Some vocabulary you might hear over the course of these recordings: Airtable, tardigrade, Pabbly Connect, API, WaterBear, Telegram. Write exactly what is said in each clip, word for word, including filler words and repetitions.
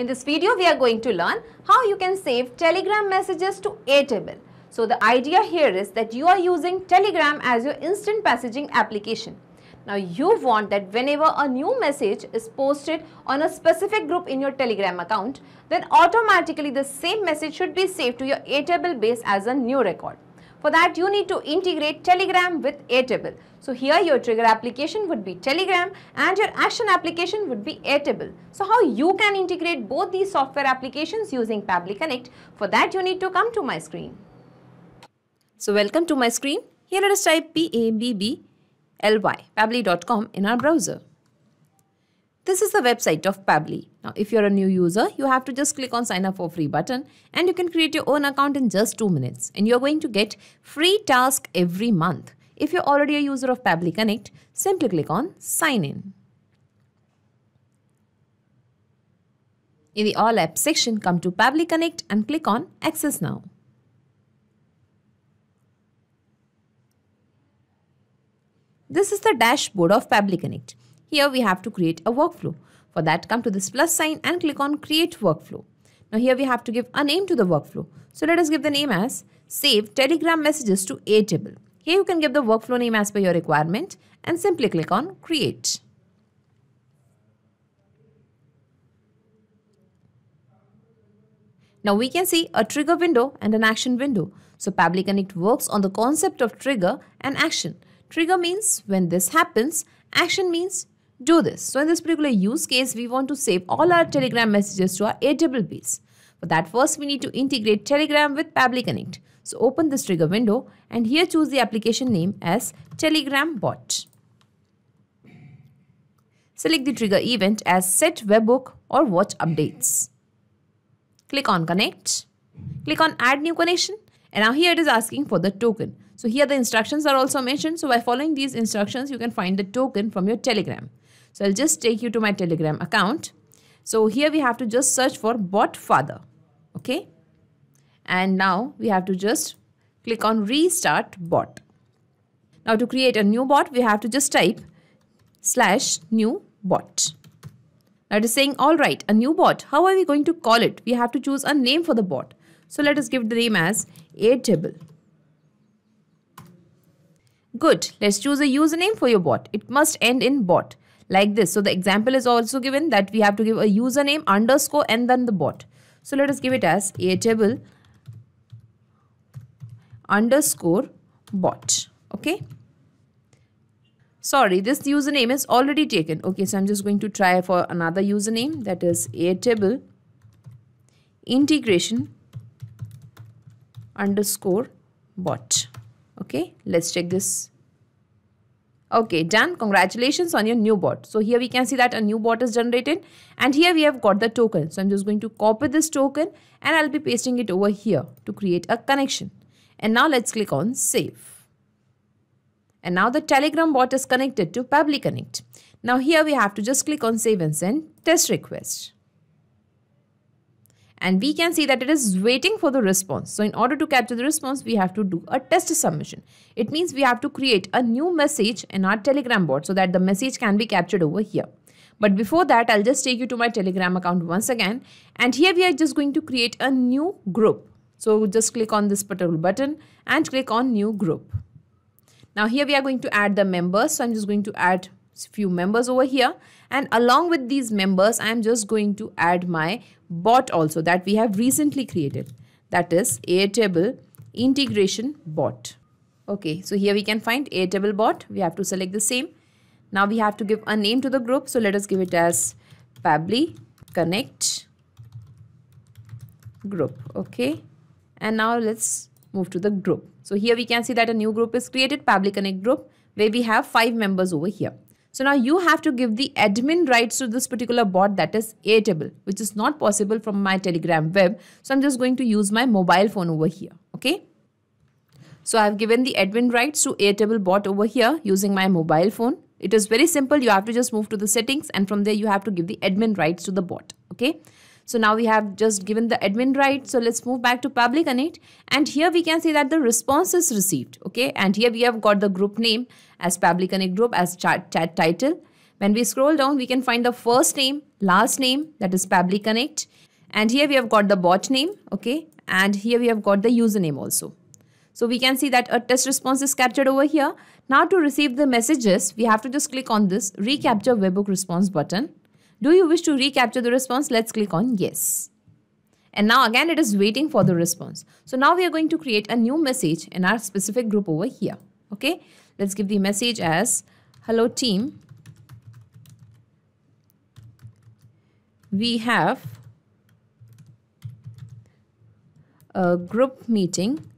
In this video, we are going to learn how you can save Telegram messages to Airtable. So the idea here is that you are using Telegram as your instant messaging application. Now you want that whenever a new message is posted on a specific group in your Telegram account, then automatically the same message should be saved to your Airtable base as a new record. For that, you need to integrate Telegram with Airtable. So here your trigger application would be Telegram and your action application would be Airtable. So how you can integrate both these software applications using Pabbly Connect? For that, you need to come to my screen. So welcome to my screen. Here let us type P A B B L Y, pabbly dot com in our browser. This is the website of Pabbly. Now if you're a new user, you have to just click on sign up for free button and you can create your own account in just two minutes, and you're going to get free task every month. If you're already a user of Pabbly Connect, simply click on sign in. In the all apps section, come to Pabbly Connect and click on access now. This is the dashboard of Pabbly Connect. Here we have to create a workflow. For that, come to this plus sign and click on create workflow. Now here we have to give a name to the workflow. So let us give the name as save Telegram messages to Airtable. Here you can give the workflow name as per your requirement and simply click on create. Now we can see a trigger window and an action window. So Pabbly Connect works on the concept of trigger and action. Trigger means when this happens, action means do this. So in this particular use case, we want to save all our Telegram messages to our Airtable base. For that, first we need to integrate Telegram with Pabbly Connect. So open this trigger window and here choose the application name as Telegram Bot. Select the trigger event as set webhook or watch updates. Click on connect. Click on add new connection, and now here it is asking for the token. So here the instructions are also mentioned. So by following these instructions, you can find the token from your Telegram. So I'll just take you to my Telegram account. So here we have to just search for bot father. Okay. And now we have to just click on restart bot. Now to create a new bot, we have to just type slash new bot. Now it is saying, all right, a new bot. How are we going to call it? We have to choose a name for the bot. So let us give the name as Airtable. Good, let's choose a username for your bot. It must end in bot, like this. So the example is also given that we have to give a username underscore and then the bot. So let us give it as Airtable underscore bot. Okay. Sorry, this username is already taken. Okay, so I'm just going to try for another username, that is Airtable integration underscore bot. Okay, let's check this. Okay, done. Congratulations on your new bot. So here we can see that a new bot is generated and here we have got the token. So I'm just going to copy this token and I'll be pasting it over here to create a connection. And now let's click on save. And now the Telegram bot is connected to Pabbly Connect. Now here we have to just click on save and send test request. And we can see that it is waiting for the response. So in order to capture the response, we have to do a test submission. It means we have to create a new message in our Telegram bot so that the message can be captured over here. But before that, I'll just take you to my Telegram account once again. And here we are just going to create a new group. So just click on this particular button and click on new group. Now here we are going to add the members. So I'm just going to add few members over here, and along with these members I am just going to add my bot also that we have recently created, that is Airtable integration bot. Okay, so here we can find Airtable bot. We have to select the same. Now we have to give a name to the group, so let us give it as Pabbly Connect group. Okay, and now let's move to the group. So here we can see that a new group is created, Pabbly Connect group, where we have five members over here. So now you have to give the admin rights to this particular bot, that is Airtable, which is not possible from my Telegram web. So I'm just going to use my mobile phone over here. Okay. So I've given the admin rights to Airtable bot over here using my mobile phone. It is very simple. You have to just move to the settings and from there you have to give the admin rights to the bot. Okay. So now we have just given the admin right. So let's move back to Pabbly Connect. And here we can see that the response is received. Okay. And here we have got the group name as Pabbly Connect group as chat, chat title. When we scroll down, we can find the first name, last name, that is Pabbly Connect. And here we have got the bot name, okay? And here we have got the username also. So we can see that a test response is captured over here. Now to receive the messages, we have to just click on this recapture webhook response button. Do you wish to recapture the response? Let's click on yes. And now again, it is waiting for the response. So now we are going to create a new message in our specific group over here. Okay, let's give the message as hello team. We have a group meeting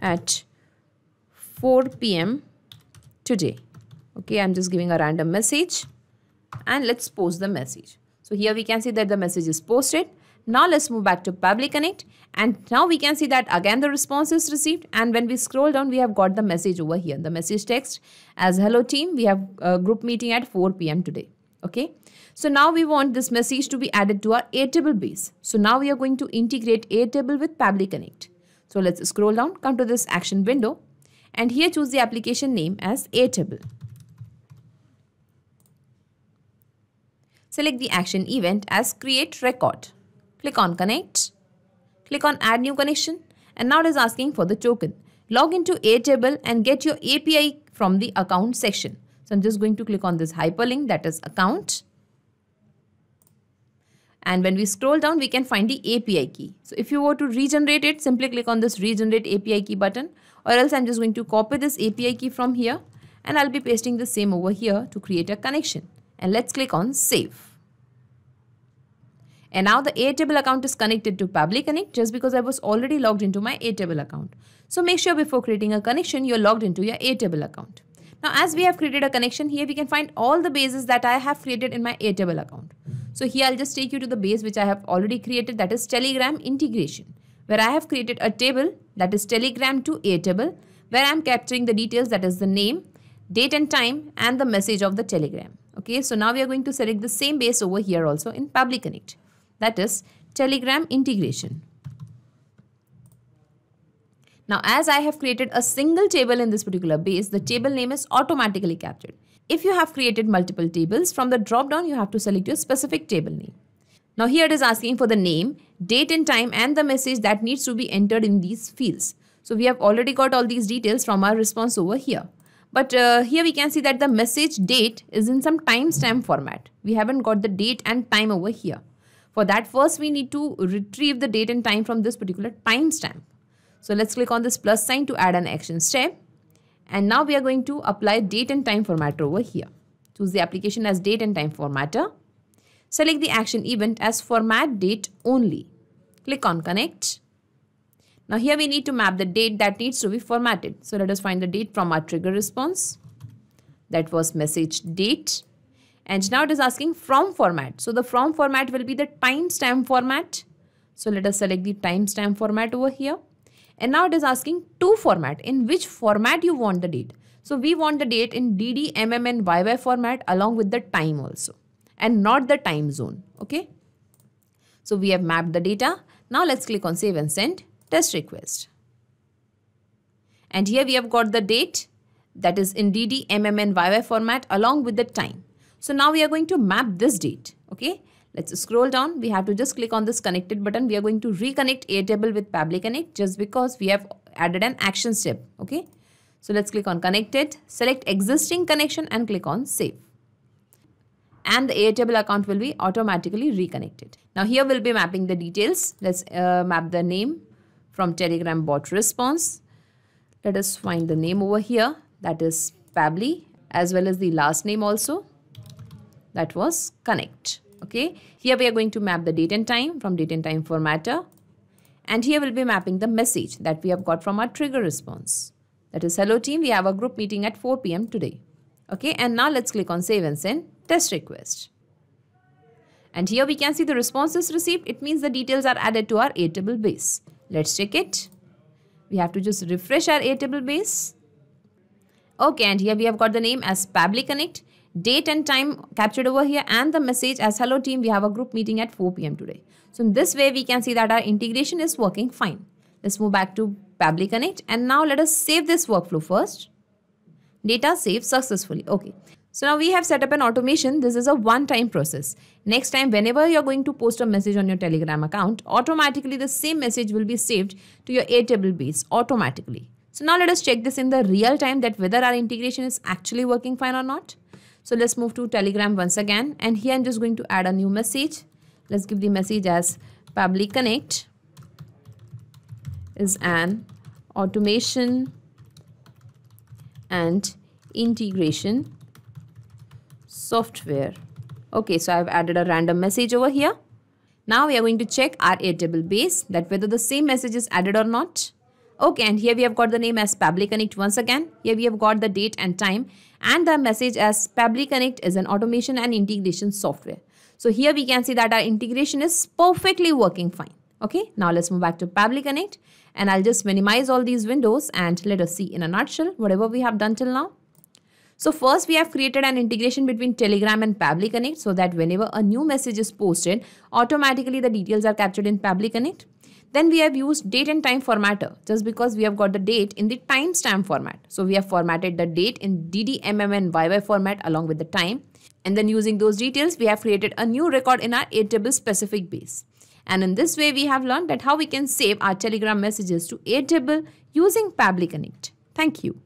at four P M today. Okay, I'm just giving a random message and let's post the message. So here we can see that the message is posted. Now let's move back to Pabbly Connect, and now we can see that again the response is received, and when we scroll down we have got the message over here. The message text as hello team, we have a group meeting at four P M today. Okay, so now we want this message to be added to our Airtable base. So now we are going to integrate Airtable with Pabbly Connect. So let's scroll down, come to this action window, and here choose the application name as Airtable. Select the action event as create record. Click on connect, click on add new connection, and now it is asking for the token. Log into Airtable and get your A P I from the account section. So I'm just going to click on this hyperlink, that is account. And when we scroll down, we can find the A P I key. So if you were to regenerate it, simply click on this regenerate A P I key button, or else I'm just going to copy this A P I key from here and I'll be pasting the same over here to create a connection. And let's click on save. And now the Airtable account is connected to Pabbly Connect just because I was already logged into my Airtable account. So make sure before creating a connection, you're logged into your Airtable account. Now as we have created a connection, here we can find all the bases that I have created in my Airtable account. So here I'll just take you to the base which I have already created, that is Telegram integration, where I have created a table, that is Telegram to Airtable, where I'm capturing the details, that is the name, date and time, and the message of the Telegram. Okay, so now we are going to select the same base over here also in Pabbly Connect, that is Telegram integration. Now as I have created a single table in this particular base, the table name is automatically captured. If you have created multiple tables, from the drop down you have to select your specific table name. Now here it is asking for the name, date and time, and the message that needs to be entered in these fields. So we have already got all these details from our response over here. But uh, here we can see that the message date is in some timestamp format. We haven't got the date and time over here. For that, first we need to retrieve the date and time from this particular timestamp. So let's click on this plus sign to add an action step. And now we are going to apply date and time formatter over here. Choose the application as date and time formatter. Select the action event as format date only. Click on connect. Now here we need to map the date that needs to be formatted. So let us find the date from our trigger response. That was message date. And now it is asking from format. So the from format will be the timestamp format. So let us select the timestamp format over here. And now it is asking to format, in which format you want the date. So we want the date in D D, M M and Y Y format along with the time also, and not the time zone. Okay. So we have mapped the data. Now let's click on save and send test request. And here we have got the date, that is in D D, M M and Y Y format along with the time. So now we are going to map this date. Okay. Let's scroll down. We have to just click on this connected button. We are going to reconnect Airtable with Pabbly Connect just because we have added an action step. Okay. So let's click on connected, select existing connection and click on save. And the Airtable account will be automatically reconnected. Now here we'll be mapping the details. Let's uh, map the name from Telegram bot response. Let us find the name over here. That is Pabbly, as well as the last name also. That was Connect. Okay, here we are going to map the date and time from date and time formatter, and here we'll be mapping the message that we have got from our trigger response. That is hello team, we have a group meeting at four P M today. Okay, and now let's click on save and send test request. And here we can see the response is received. It means the details are added to our Airtable base. Let's check it. We have to just refresh our Airtable base. Okay, and here we have got the name as Pabbly Connect, date and time captured over here, and the message as hello team, we have a group meeting at four P M today. So in this way we can see that our integration is working fine. Let's move back to Pabbly Connect, and now let us save this workflow first. Data saved successfully. Okay. So now we have set up an automation. This is a one-time process. Next time, whenever you're going to post a message on your Telegram account, automatically the same message will be saved to your Airtable base automatically. So now let us check this in the real time, that whether our integration is actually working fine or not. So let's move to Telegram once again. And here I'm just going to add a new message. Let's give the message as Pabbly Connect is an automation and integration software. Okay, so I've added a random message over here. Now we are going to check our Airtable base, that whether the same message is added or not. Okay, and here we have got the name as Pabbly Connect once again. Here we have got the date and time, and the message as Pabbly Connect is an automation and integration software. So here we can see that our integration is perfectly working fine. Okay, now let's move back to Pabbly Connect, and I'll just minimize all these windows and let us see in a nutshell whatever we have done till now. So first we have created an integration between Telegram and Pabbly Connect, so that whenever a new message is posted, automatically the details are captured in Pabbly Connect. Then we have used date and time formatter, just because we have got the date in the timestamp format. So we have formatted the date in D D, M M and Y Y format along with the time. And then using those details, we have created a new record in our Airtable specific base. And in this way, we have learned that how we can save our Telegram messages to Airtable using Pabbly Connect. Thank you.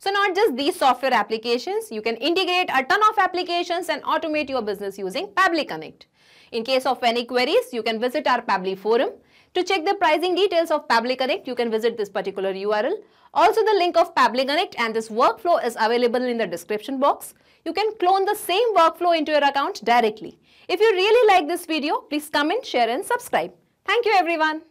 So not just these software applications, you can integrate a ton of applications and automate your business using Pabbly Connect. In case of any queries, you can visit our Pabbly forum. To check the pricing details of Pabbly Connect, you can visit this particular U R L. Also, the link of Pabbly Connect and this workflow is available in the description box. You can clone the same workflow into your account directly. If you really like this video, please comment, share and subscribe. Thank you everyone.